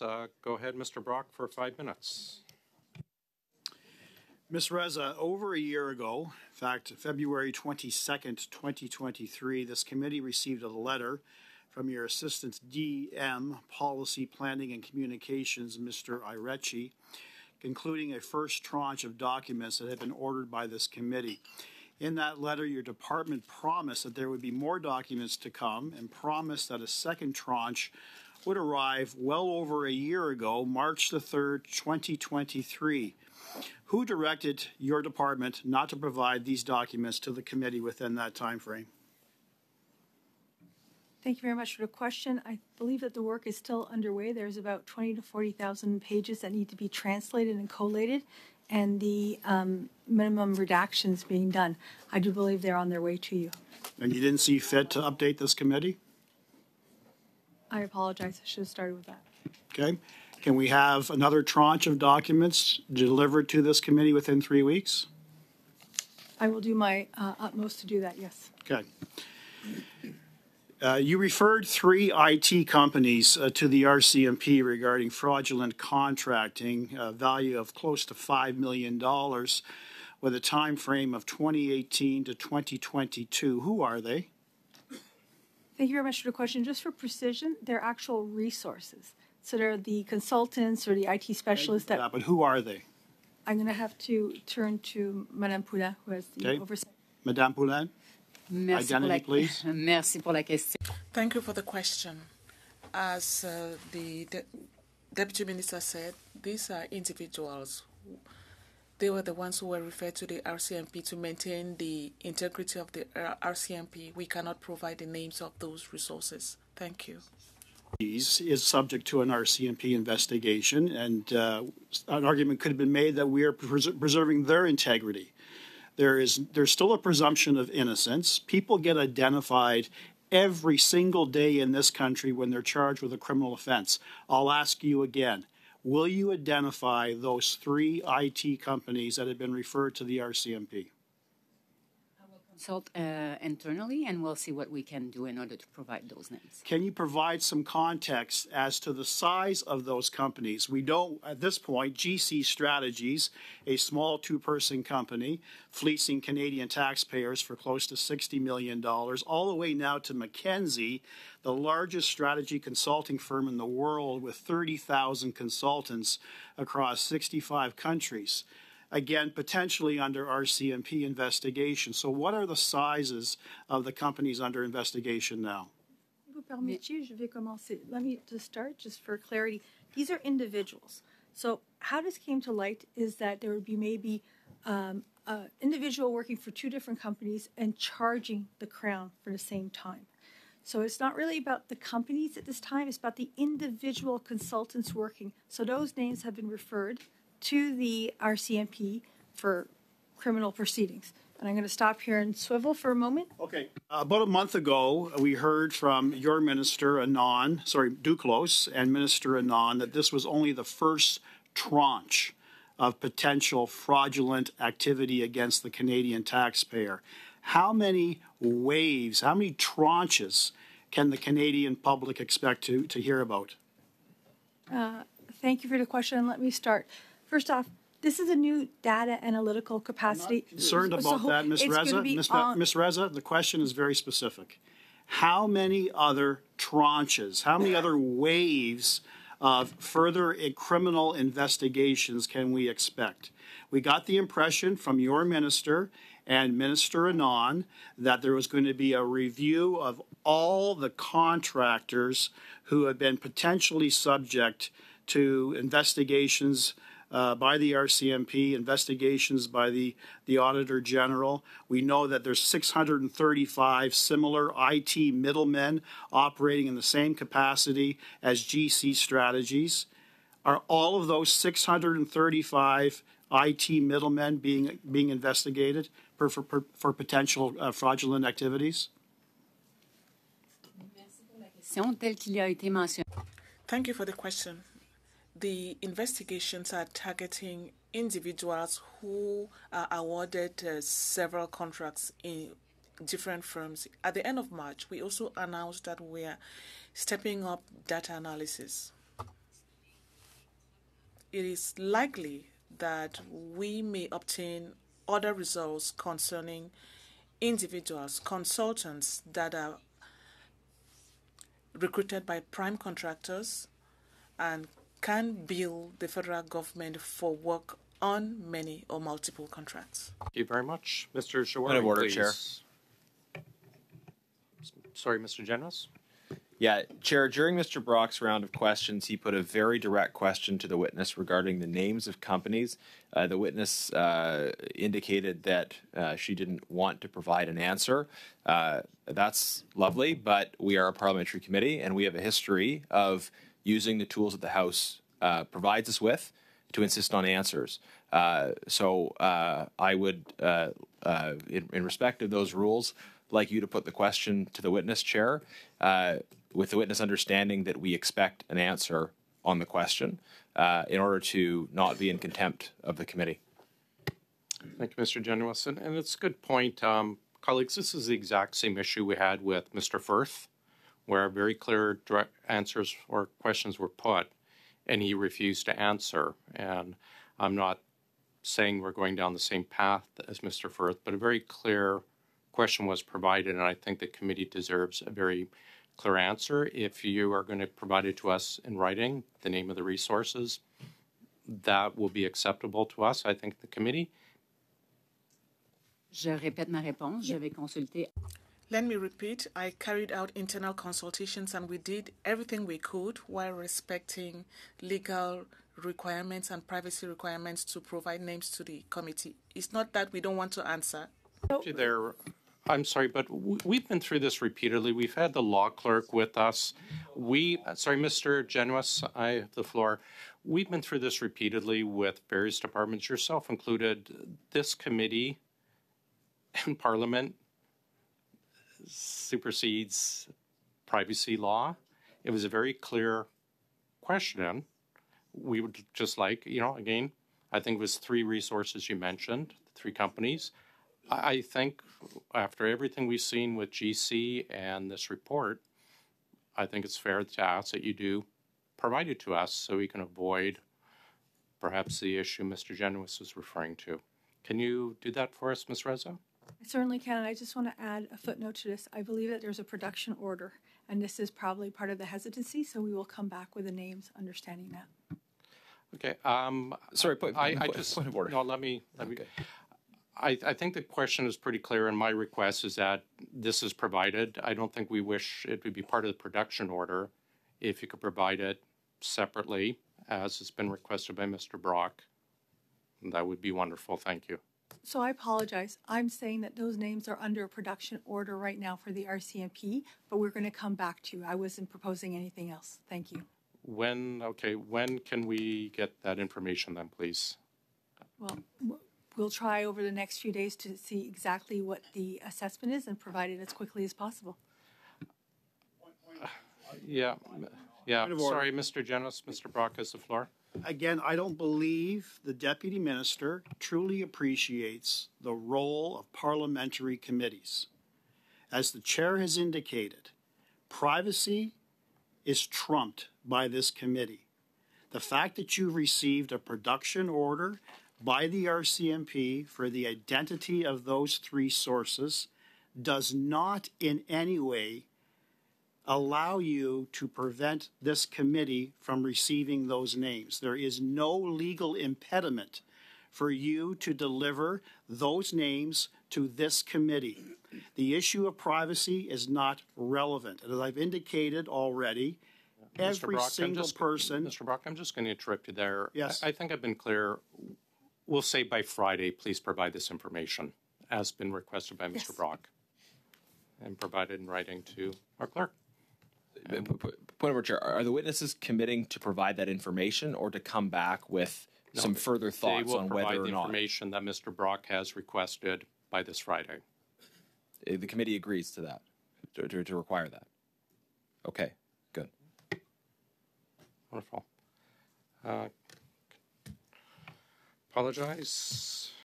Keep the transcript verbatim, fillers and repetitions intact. Uh, go ahead, Mister Brock, for five minutes. Miz Reza, over a year ago, in fact, February twenty-second, twenty twenty-three, this committee received a letter from your Assistant D M, Policy, Planning and Communications, Mister Irechi, concluding a first tranche of documents that had been ordered by this committee. In that letter, your department promised that there would be more documents to come and promised that a second tranche would arrive well over a year ago, March the third, twenty twenty-three. Who directed your department not to provide these documents to the committee within that time frame? Thank you very much for the question. I believe that the work is still underway. There's about twenty to forty thousand pages that need to be translated and collated, and the um, minimum redactions being done. I do believe they're on their way to you. And you didn't see fit to update this committee? I apologize. I should have started with that. Okay. Can we have another tranche of documents delivered to this committee within three weeks? I will do my uh, utmost to do that, yes. Okay. Uh, you referred three I T companies uh, to the R C M P regarding fraudulent contracting, a value of close to five million dollars, with a time frame of twenty eighteen to twenty twenty-two. Who are they? Thank you very much for the question. Just for precision, they're actual resources. So they're the consultants or the I T specialists that... But who are they? I'm going to have to turn to Madame Poulin, who has the okay. oversight. Madame Poulin, Merci identity, la, please. Merci pour la question. Thank you for the question. As uh, the De Deputy Minister said, these are individuals. They were the ones who were referred to the R C M P to maintain the integrity of the R C M P. We cannot provide the names of those resources. Thank you. Is subject to an R C M P investigation, and uh, an argument could have been made that we are pres preserving their integrity. There is, there's still a presumption of innocence. People get identified every single day in this country when they're charged with a criminal offense. I'll ask you again. Will you identify those three I T companies that have been referred to the R C M P? I will consult uh, internally, and we'll see what we can do in order to provide those names. Can you provide some context as to the size of those companies? We know at this point G C Strategies, a small two-person company, fleecing Canadian taxpayers for close to sixty million dollars, all the way now to McKinsey, the largest strategy consulting firm in the world with thirty thousand consultants across sixty-five countries. Again, potentially under R C M P investigation. So what are the sizes of the companies under investigation now? Let me just start, just for clarity. These are individuals. So how this came to light is that there would be maybe um, an individual working for two different companies and charging the Crown for the same time. So it's not really about the companies at this time, it's about the individual consultants working. So those names have been referred to the R C M P for criminal proceedings. And I'm going to stop here and swivel for a moment. Okay. Uh, about a month ago, we heard from your Minister Anand, sorry, Duclos, and Minister Anand that this was only the first tranche of potential fraudulent activity against the Canadian taxpayer. How many waves, how many tranches can the Canadian public expect to, to hear about? Uh, thank you for the question, and let me start. First off, this is a new data analytical capacity. I'm not concerned about so that, Miz Reza. Miz Reza, the question is very specific. How many other tranches, how many other waves of further criminal investigations can we expect? We got the impression from your minister and Minister Anand that there was going to be a review of all the contractors who have been potentially subject to investigations uh, by the R C M P, investigations by the, the Auditor General. We know that there's six hundred thirty-five similar I T middlemen operating in the same capacity as G C Strategies. Are all of those six hundred thirty-five I T middlemen being being investigated for, for, for potential uh, fraudulent activities? Thank you for the question. The investigations are targeting individuals who are awarded uh, several contracts in different firms. At the end of March, we also announced that we are stepping up data analysis. it is likely that we may obtain other results concerning individuals, consultants that are recruited by prime contractors and can bill the federal government for work on many or multiple contracts. Thank you very much. Mister Shawari, order, please. Chair. Sorry, Mister Generous. Yeah, Chair, during Mister Brock's round of questions, he put a very direct question to the witness regarding the names of companies. Uh, the witness uh, indicated that uh, she didn't want to provide an answer. Uh, that's lovely, but we are a parliamentary committee, and we have a history of using the tools that the House uh, provides us with to insist on answers. Uh, so uh, I would, uh, uh, in, in respect of those rules, like you to put the question to the witness, Chair, uh, with the witness understanding that we expect an answer on the question uh, in order to not be in contempt of the committee. Thank you, Mister Genuis. And, and it's a good point. Um, colleagues, this is the exact same issue we had with Mister Firth, where very clear direct answers or questions were put, and he refused to answer. And I'm not saying we're going down the same path as Mister Firth, but a very clear question was provided, and I think the committee deserves a very clear answer. If you are going to provide it to us in writing, the name of the resources, that will be acceptable to us, I think, the committee. Je répète ma réponse. Je vais consulter. Let me repeat. I carried out internal consultations, and we did everything we could while respecting legal requirements and privacy requirements to provide names to the committee. It's not that we don't want to answer. There. I'm sorry, but we've been through this repeatedly. We've had the law clerk with us. We, sorry, Mister Genuis, I have the floor. We've been through this repeatedly with various departments, yourself included, this committee and Parliament supersedes privacy law. It was a very clear question. We would just like, you know, again, I think it was three resources you mentioned, three companies. I think after everything we've seen with G C and this report, I think it's fair to ask that you do provide it to us so we can avoid perhaps the issue Mister Genuis is referring to. Can you do that for us, Miz Reza? I certainly can. I just want to add a footnote to this. I believe that there's a production order, and this is probably part of the hesitancy, so we will come back with the names, understanding that. Okay. Um, Sorry, point, I, I just, point of order. No, let me... Let okay. me I, I think the question is pretty clear, and my request is that this is provided. I don't think we wish it would be part of the production order. If you could provide it separately, as it's been requested by Mister Brock, that would be wonderful. Thank you. So I apologize. I'm saying that those names are under a production order right now for the R C M P, but we're going to come back to you. I wasn't proposing anything else. Thank you. When, okay, when can we get that information then, please? Well, we'll try over the next few days to see exactly what the assessment is and provide it as quickly as possible. Uh, yeah, yeah. Sorry, Mister Genuis, Mister Brock has the floor. Again, I don't believe the Deputy Minister truly appreciates the role of parliamentary committees. As the Chair has indicated, privacy is trumped by this committee. The fact that you received a production order by the R C M P for the identity of those three sources does not in any way allow you to prevent this committee from receiving those names. There is no legal impediment for you to deliver those names to this committee. The issue of privacy is not relevant. And as I've indicated already, every single person... Mister Brock, I'm just going to interrupt you there. Yes. I, I think I've been clear. We'll say by Friday, please provide this information, as been requested by Mister Yes. Brock, and provided in writing to our clerk. And Point of order, Chair. Are the witnesses committing to provide that information or to come back with no, some further thoughts on whether or not? They will provide the information that Mister Brock has requested by this Friday. The committee agrees to that, to, to, to require that. Okay, good. Wonderful. Uh, Apologize.